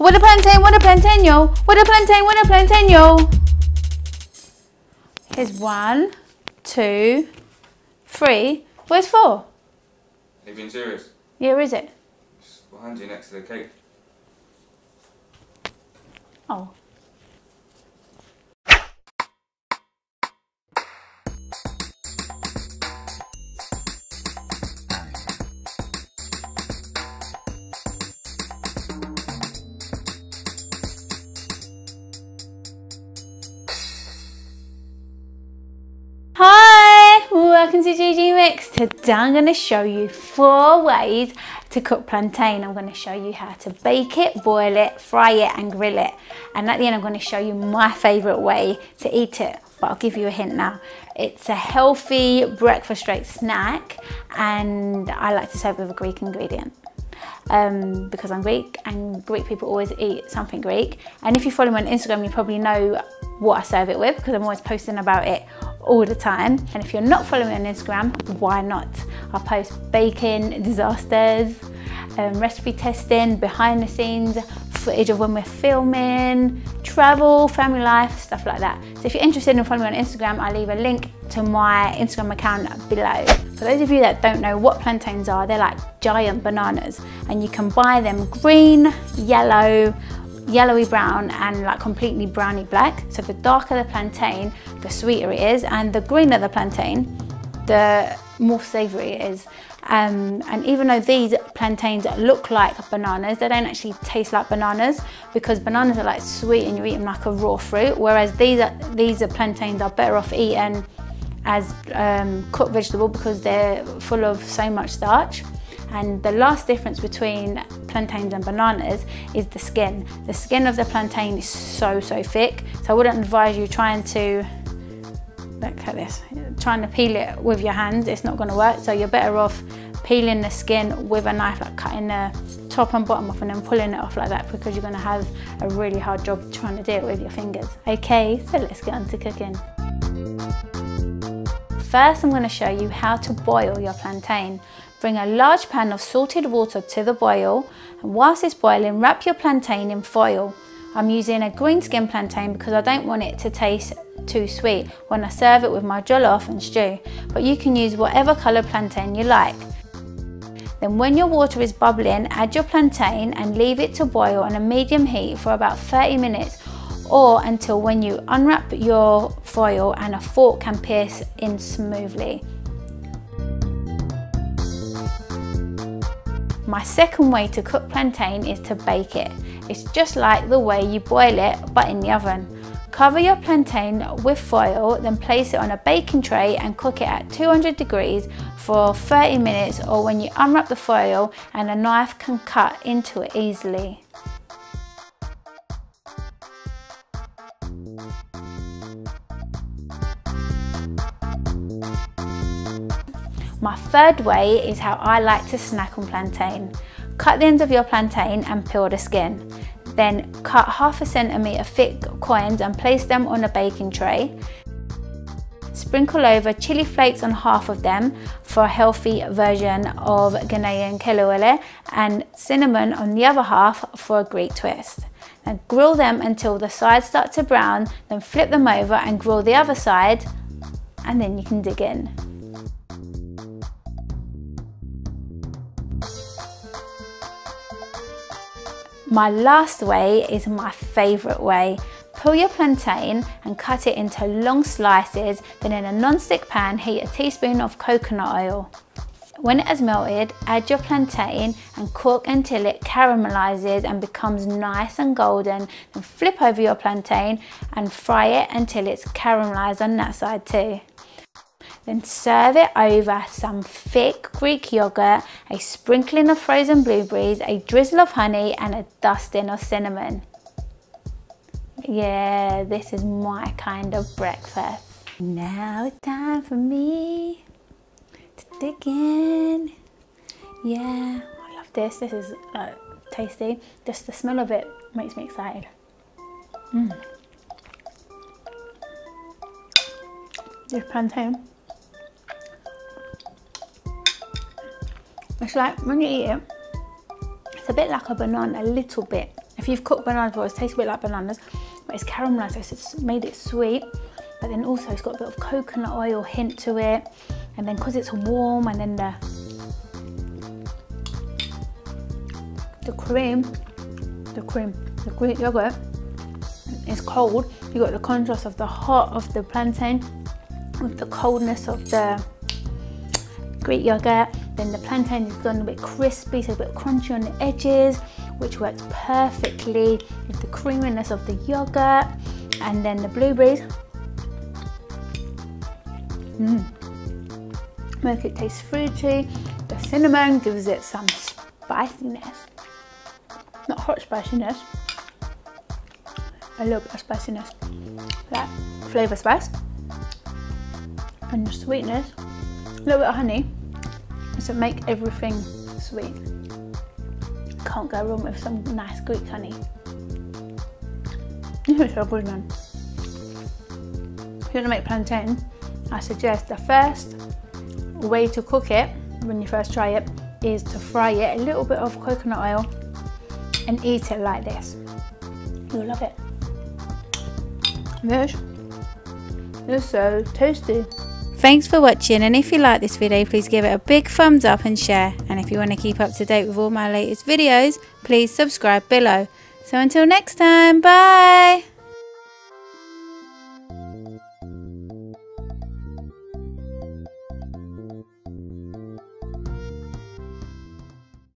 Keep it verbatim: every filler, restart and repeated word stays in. With a plantain, with a plantain, yo. With a plantain, with a plantain, yo. Here's one, two, three. Where's four? Are you being serious? Yeah, where is it? It's behind you next to the cake. Oh. Welcome to G G Mix. Today I'm going to show you four ways to cook plantain. I'm going to show you how to bake it, boil it, fry it and grill it. And at the end I'm going to show you my favourite way to eat it. But I'll give you a hint now. It's a healthy breakfast rate snack and I like to serve with a Greek ingredient. Um, because I'm Greek and Greek people always eat something Greek. And if you follow me on Instagram you probably know what I serve it with because I'm always posting about it all the time. And if you're not following me on Instagram, why not? I post baking disasters, um, recipe testing, behind the scenes, footage of when we're filming, travel, family life, stuff like that. So if you're interested in following me on Instagram, I'll leave a link to my Instagram account below. For those of you that don't know what plantains are, they're like giant bananas and you can buy them green, yellow, yellowy brown and like completely browny black. So the darker the plantain, the sweeter it is, and the greener the plantain, the more savoury it is. Um, and even though these plantains look like bananas, they don't actually taste like bananas because bananas are like sweet and you eat them like a raw fruit, whereas these are, these are plantains are better off eaten as um, cooked vegetable because they're full of so much starch. And the last difference between plantains and bananas is the skin. The skin of the plantain is so, so thick. So I wouldn't advise you trying to, look at this, trying to peel it with your hands. It's not gonna work. So you're better off peeling the skin with a knife, like cutting the top and bottom off and then pulling it off like that because you're gonna have a really hard job trying to do it with your fingers. Okay, so let's get on to cooking. First, I'm gonna show you how to boil your plantain. Bring a large pan of salted water to the boil, and whilst it's boiling, wrap your plantain in foil. I'm using a green skin plantain because I don't want it to taste too sweet when I serve it with my jollof and stew, but you can use whatever colour plantain you like. Then when your water is bubbling, add your plantain and leave it to boil on a medium heat for about thirty minutes or until when you unwrap your foil and a fork can pierce in smoothly. My second way to cook plantain is to bake it. It's just like the way you boil it, but in the oven. Cover your plantain with foil, then place it on a baking tray and cook it at two hundred degrees for thirty minutes or when you unwrap the foil and a knife can cut into it easily. My third way is how I like to snack on plantain. Cut the ends of your plantain and peel the skin. Then cut half a centimetre thick coins and place them on a baking tray. Sprinkle over chilli flakes on half of them for a healthy version of Ghanaian kelewele and cinnamon on the other half for a Greek twist. Now grill them until the sides start to brown, then flip them over and grill the other side, and then you can dig in. My last way is my favourite way. Peel your plantain and cut it into long slices, then in a non-stick pan heat a teaspoon of coconut oil. When it has melted, add your plantain and cook until it caramelises and becomes nice and golden, then flip over your plantain and fry it until it's caramelised on that side too. Then serve it over some thick Greek yogurt, a sprinkling of frozen blueberries, a drizzle of honey and a dusting of cinnamon. Yeah, this is my kind of breakfast. Now it's time for me to dig in. Yeah, I love this. This is uh, tasty. Just the smell of it makes me excited. Mm. This plantain. It's like, when you eat it, it's a bit like a banana, a little bit. If you've cooked bananas before, it tastes a bit like bananas, but it's caramelised, so it's made it sweet. But then also it's got a bit of coconut oil hint to it. And then because it's warm, and then the, the cream, the cream, the Greek yogurt is cold. You've got the contrast of the hot of the plantain with the coldness of the Greek yogurt. Then the plantain is gone a bit crispy, so a bit crunchy on the edges, which works perfectly with the creaminess of the yogurt. And then the blueberries mm. make it taste fruity. The cinnamon gives it some spiciness, not hot spiciness, a little bit of spiciness, that flavour spice, and the sweetness, a little bit of honey, so make everything sweet. Can't go wrong with some nice Greek honey. This is so good, man. If you want to make plantain, I suggest the first way to cook it when you first try it is to fry it a little bit of coconut oil and eat it like this. You'll love it. This is so tasty. Thanks for watching, and if you like this video, please give it a big thumbs up and share. And if you want to keep up to date with all my latest videos, please subscribe below. So until next time, bye!